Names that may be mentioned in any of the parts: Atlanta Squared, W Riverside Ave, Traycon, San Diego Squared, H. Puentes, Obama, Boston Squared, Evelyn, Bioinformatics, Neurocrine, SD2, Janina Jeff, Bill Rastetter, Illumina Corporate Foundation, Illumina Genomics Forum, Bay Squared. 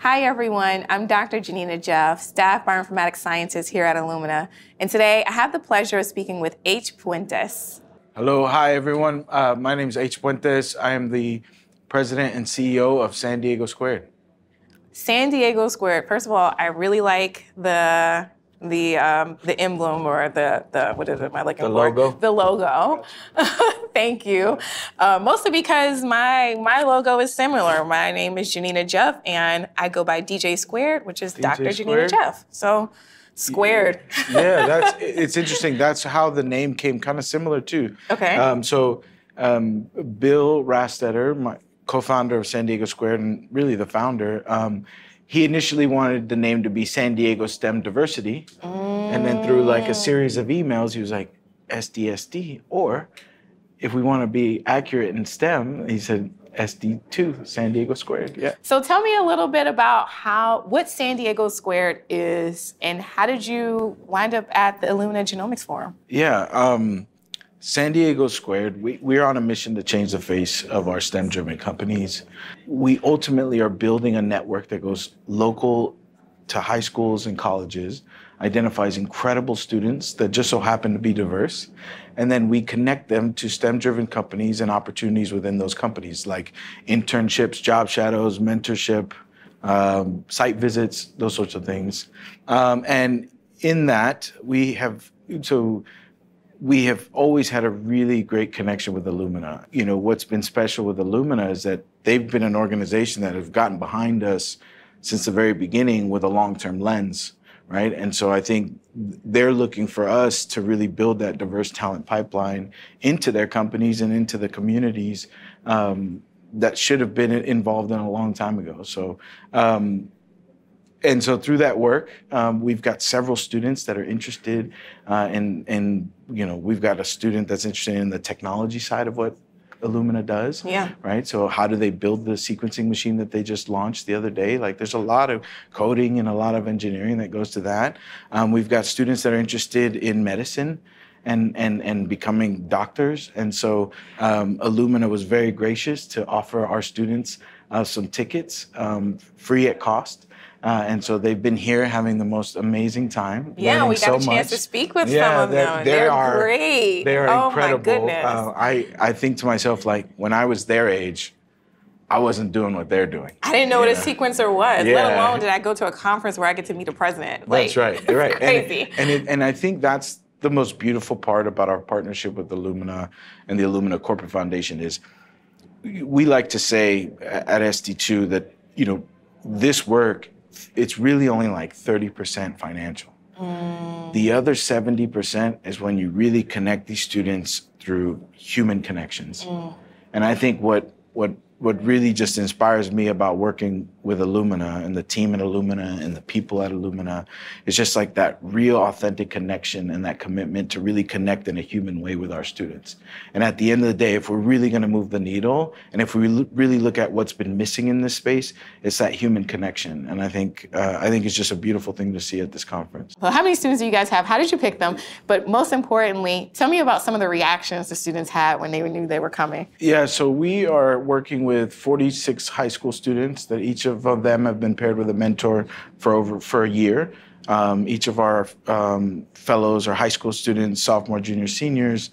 Hi everyone, I'm Dr. Janina Jeff, Staff Bioinformatics Scientist here at Illumina, and today I have the pleasure of speaking with H. Puentes. Hello, hi everyone. My name is H. Puentes. I am the President and CEO of San Diego Squared. San Diego Squared. First of all, I really like the emblem or the what is it? Am I looking for? The logo. The logo. Thank you. Mostly because my logo is similar. My name is Janina Jeff, and I go by DJ Squared, which is DJ Dr. Janina Jeff. So squared. Yeah, that's it's interesting. That's how the name came, kind of similar too. Okay. Bill Rastetter, my co-founder of San Diego Squared and really the founder, he initially wanted the name to be San Diego STEM Diversity. And then through like a series of emails, he was like, SDSD, or if we want to be accurate in STEM, he said, SD2, San Diego Squared. Yeah. So tell me a little bit about what San Diego Squared is and how did you wind up at the Illumina Genomics Forum? Yeah. San Diego Squared, we're on a mission to change the face of our STEM-driven companies. We ultimately are building a network that goes local to high schools and colleges, identifies incredible students that just so happen to be diverse, and then we connect them to STEM-driven companies and opportunities within those companies, like internships, job shadows, mentorship, site visits, those sorts of things. And in that, we have always had a really great connection with Illumina. You know, what's been special with Illumina is that they've been an organization that have gotten behind us since the very beginning with a long-term lens, right? And so I think they're looking for us to really build that diverse talent pipeline into their companies and into the communities that should have been involved in a long time ago. So, and so through that work, we've got several students that are interested we've got a student that's interested in the technology side of what Illumina does. Yeah. Right? So how do they build the sequencing machine that they just launched the other day? Like there's a lot of coding and a lot of engineering that goes to that. We've got students that are interested in medicine and becoming doctors. And so Illumina was very gracious to offer our students some tickets free at cost. And so they've been here having the most amazing time. Yeah, we got a chance to speak with some of them. They're great. They are incredible. Oh, my goodness. I think to myself, like, when I was their age, I wasn't doing what they're doing. I didn't know what a sequencer was, let alone did I go to a conference where I get to meet a president. Like, that's right. You're right. Crazy. And I think that's the most beautiful part about our partnership with Illumina and the Illumina Corporate Foundation is we like to say at SD2 that, you know, this work, it's really only like 30% financial. The other 70% is when you really connect these students through human connections. And I think what really just inspires me about working with Illumina and the team at Illumina and the people at Illumina is just like that real authentic connection and that commitment to really connect in a human way with our students. And at the end of the day, if we're really gonna move the needle and if we really look at what's been missing in this space, it's that human connection. And I think it's just a beautiful thing to see at this conference. Well, how many students do you guys have? How did you pick them? But most importantly, tell me about some of the reactions the students had when they knew they were coming. Yeah, so we are working with 46 high school students that each of them have been paired with a mentor for a year. Each of our fellows are high school students, sophomore, junior, seniors.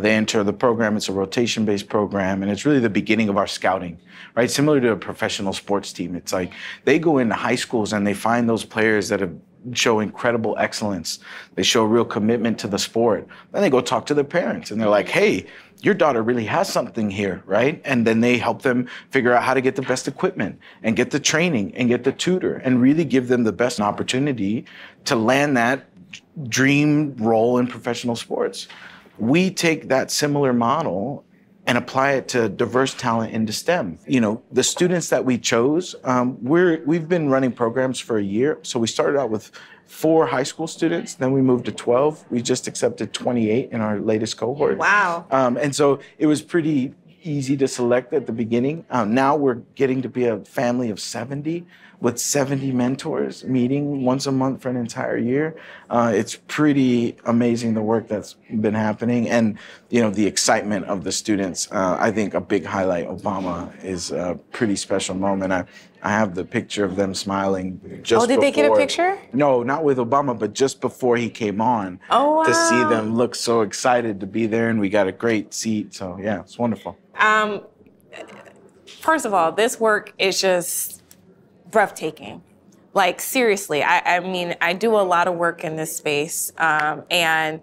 They enter the program. It's a rotation-based program, and it's really the beginning of our scouting, right? Similar to a professional sports team. It's like they go into high schools and they find those players that show incredible excellence. They show real commitment to the sport. Then they go talk to their parents, and they're like, hey, your daughter really has something here, right? And then they help them figure out how to get the best equipment and get the training and get the tutor and really give them the best opportunity to land that dream role in professional sports. We take that similar model and apply it to diverse talent into STEM. You know, the students that we chose, we've been running programs for a year. So we started out with 4 high school students, then we moved to 12. We just accepted 28 in our latest cohort. Wow. And so it was pretty easy to select at the beginning. Now we're getting to be a family of 70 with 70 mentors meeting once a month for an entire year. It's pretty amazing the work that's been happening, and you know, the excitement of the students. I think a big highlight, Obama, is a pretty special moment. I have the picture of them smiling just before. Oh, did they get a picture? No, not with Obama, but just before he came on. Oh, wow. To see them look so excited to be there, and we got a great seat. So yeah, it's wonderful. First of all, this work is just breathtaking. Like, seriously, I mean, I do a lot of work in this space, and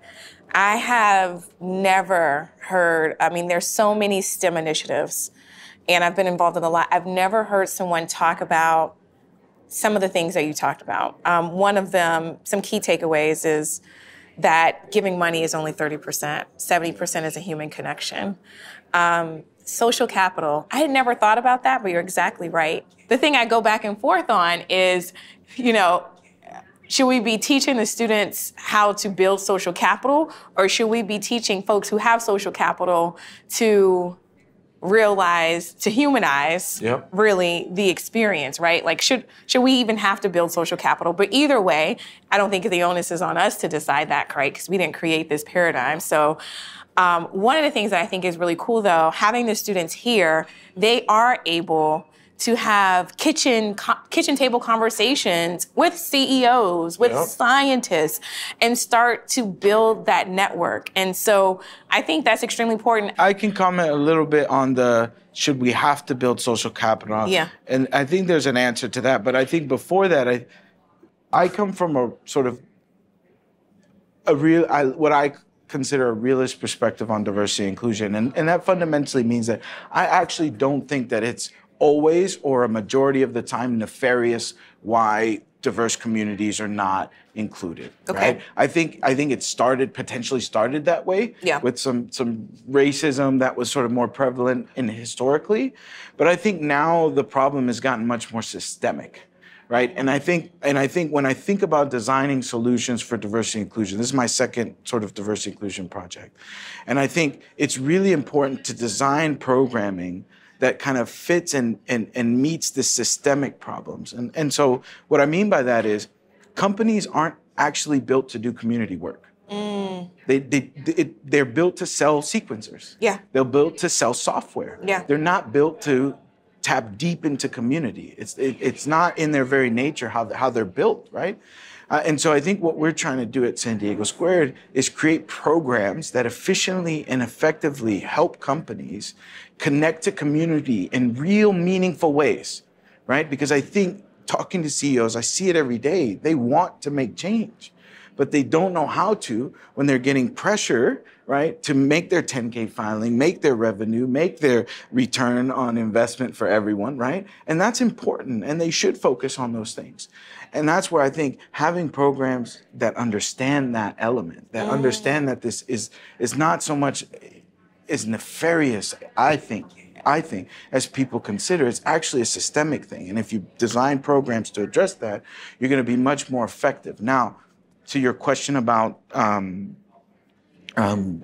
I have never heard, I mean, there's so many STEM initiatives, and I've been involved in a lot. I've never heard someone talk about some of the things that you talked about. One of them, some key takeaways, is that giving money is only 30%. 70% is a human connection. Social capital. I had never thought about that, but you're exactly right. The thing I go back and forth on is, you know, should we be teaching the students how to build social capital, or should we be teaching folks who have social capital to realize, to humanize, yep, really, the experience, right? Like, should we even have to build social capital? But either way, I don't think the onus is on us to decide that, right? Because we didn't create this paradigm. So one of the things that I think is really cool, though, having the students here, they are able to have kitchen table conversations with CEOs, with, yep, scientists, and start to build that network. And so I think that's extremely important. I can comment a little bit on the, should we have to build social capital? Yeah. And I think there's an answer to that. But I think before that, I come from a sort of a real, what I consider a realist perspective on diversity and inclusion. And that fundamentally means that I actually don't think that it's always, or a majority of the time, nefarious why diverse communities are not included, okay, right? I think it potentially started that way, yeah, with some racism that was sort of more prevalent historically. But I think now the problem has gotten much more systemic, right? And I think when I think about designing solutions for diversity and inclusion, this is my second sort of diversity inclusion project. And I think it's really important to design programming that kind of fits and meets the systemic problems. And so what I mean by that is companies aren't actually built to do community work. Mm. They're built to sell sequencers. Yeah. They're built to sell software. Yeah. They're not built to tap deep into community. It's not in their very nature how they're built, right? And so I think what we're trying to do at San Diego Squared is create programs that efficiently and effectively help companies connect to community in real meaningful ways, right? Because I think talking to CEOs, I see it every day, they want to make change, but they don't know how to when they're getting pressure, right, to make their 10K filing, make their revenue, make their return on investment for everyone, right? And that's important, and they should focus on those things. And that's where I think having programs that understand that element, that understand that this is not so much is nefarious, I think, as people consider, it's actually a systemic thing. And if you design programs to address that, you're gonna be much more effective. Now, to your question about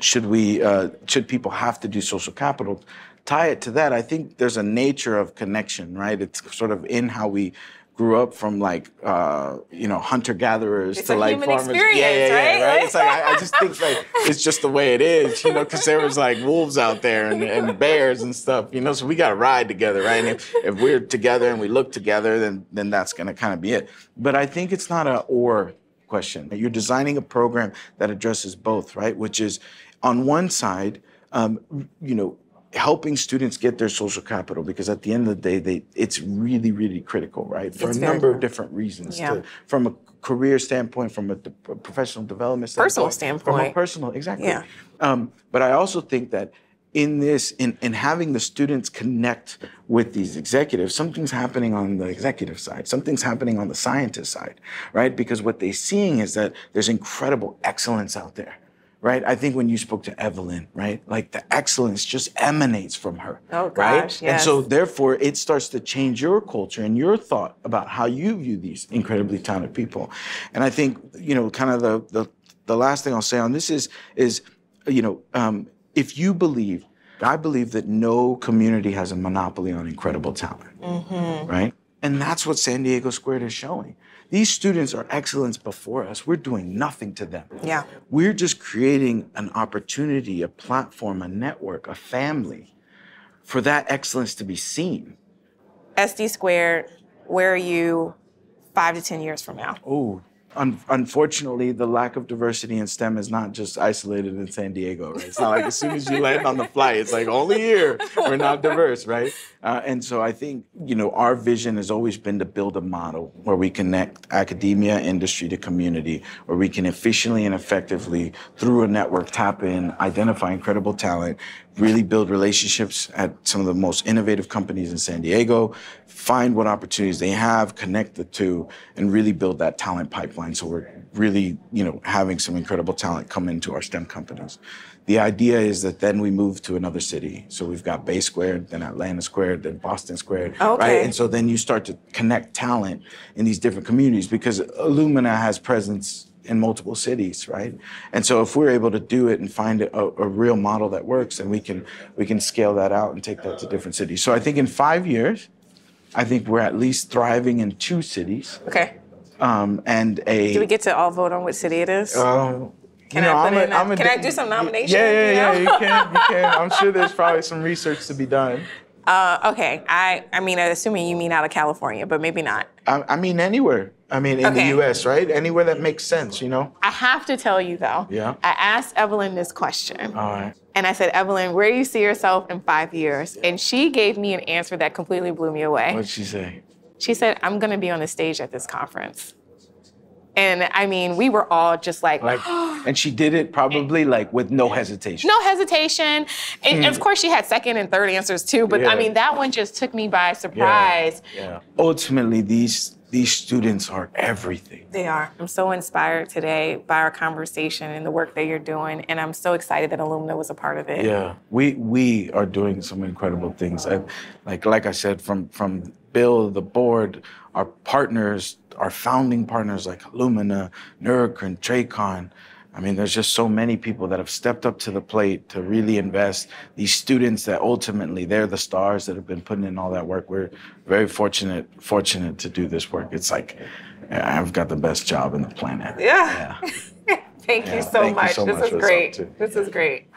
should people have to do social capital, tie it to that, I think there's a nature of connection, right? It's sort of in how we grew up from, like, you know, hunter-gatherers to, like, farmers. Experience, yeah, right? It's like, I just think, like, it's just the way it is, you know, because there was, like, wolves out there and bears and stuff, you know, so we got to ride together, right? And if we're together and we look together, then that's going to kind of be it. But I think it's not an or question. You're designing a program that addresses both, right? Which is, on one side, you know, helping students get their social capital, because at the end of the day, it's really, really critical, right? For a number of different reasons, yeah, from a career standpoint, from a professional development standpoint. Personal standpoint. From a personal, exactly. Yeah. But I also think that in having the students connect with these executives, something's happening on the executive side, something's happening on the scientist side, right? Because what they're seeing is that there's incredible excellence out there, right? I think when you spoke to Evelyn, right? Like, the excellence just emanates from her, oh, gosh, right? Yes. And so therefore it starts to change your culture and your thought about how you view these incredibly talented people. And I think, you know, kind of the last thing I'll say on this is you know, if you believe, I believe that no community has a monopoly on incredible talent, mm-hmm, right? And that's what San Diego Squared is showing. These students are excellence before us. We're doing nothing to them. Yeah. We're just creating an opportunity, a platform, a network, a family for that excellence to be seen. SD Squared, where are you 5 to 10 years from now? Oh, unfortunately, the lack of diversity in STEM is not just isolated in San Diego, right? It's not like as soon as you land on the flight, it's like only here we're not diverse, right? And so I think, you know, our vision has always been to build a model where we connect academia, industry to community, where we can efficiently and effectively, through a network, tap in, identify incredible talent, really build relationships at some of the most innovative companies in San Diego, find what opportunities they have, connect the two, and really build that talent pipeline. So we're really, you know, having some incredible talent come into our STEM companies. The idea is that then we move to another city. So we've got Bay Squared, then Atlanta Squared, then Boston Squared, okay, right? And so then you start to connect talent in these different communities because Illumina has presence in multiple cities, right? And so if we're able to do it and find a real model that works, then we can scale that out and take that to different cities. So I think in 5 years, I think we're at least thriving in 2 cities. Okay. Do we get to all vote on what city it is? Can I do some nominations? Yeah, you can. I'm sure there's probably some research to be done. Okay, I mean, assuming you mean out of California, but maybe not. I mean anywhere. I mean in the U.S., right? Anywhere that makes sense, you know? I have to tell you, though, I asked Evelyn this question. All right. And I said, Evelyn, where do you see yourself in 5 years? And she gave me an answer that completely blew me away. What'd she say? She said, I'm going to be on the stage at this conference. And I mean, we were all just like and she did it probably like with no hesitation. No hesitation. And of course she had second and third answers too, but I mean, that one just took me by surprise. Yeah. Ultimately, these students are everything. They are. I'm so inspired today by our conversation and the work that you're doing, and I'm so excited that Illumina was a part of it. Yeah, we are doing some incredible things. Like I said, from Bill, the board, our partners, our founding partners like Illumina, Neurocrine, Traycon. I mean, there's just so many people that have stepped up to the plate to really invest. These students that ultimately, they're the stars that have been putting in all that work. We're very fortunate to do this work. It's like, I've got the best job on the planet. Yeah. Thank you so much. This is great. This is great.